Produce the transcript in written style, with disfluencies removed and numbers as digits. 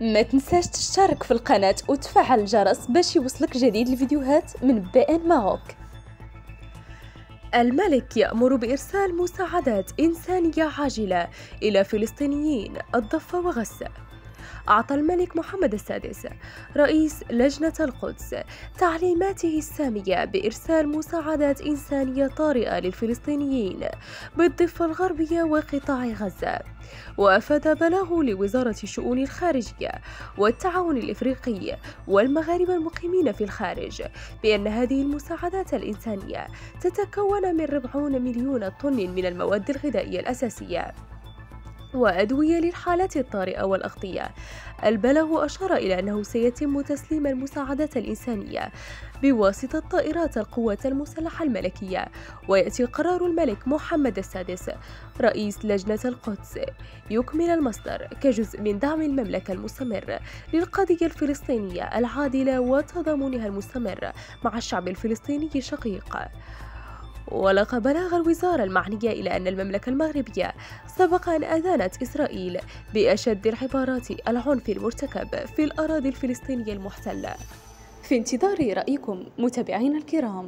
ما تنساش تشترك في القناة وتفعل الجرس باش يوصلك جديد الفيديوهات من BN Maroc. الملك يأمر بإرسال مساعدات إنسانية عاجلة إلى فلسطينيين الضفة وغزة. أعطى الملك محمد السادس رئيس لجنة القدس تعليماته السامية بإرسال مساعدات إنسانية طارئة للفلسطينيين بالضفة الغربية وقطاع غزة. وأفاد بلاغ لوزارة الشؤون الخارجية والتعاون الإفريقي والمغاربة المقيمين في الخارج بأن هذه المساعدات الإنسانية تتكون من 40 مليون طن من المواد الغذائية الأساسية وأدوية للحالات الطارئة والأغطية. البلاغ أشار إلى أنه سيتم تسليم المساعدات الإنسانية بواسطة طائرات القوات المسلحة الملكية، ويأتي قرار الملك محمد السادس رئيس لجنة القدس يكمل المصدر كجزء من دعم المملكة المستمر للقضية الفلسطينية العادلة وتضامنها المستمر مع الشعب الفلسطيني الشقيق. ولقى بلاغ الوزارة المعنية إلى أن المملكة المغربية سبق أن أدانت إسرائيل بأشد العبارات العنف المرتكب في الأراضي الفلسطينية المحتلة. في انتظار رأيكم متابعينا الكرام.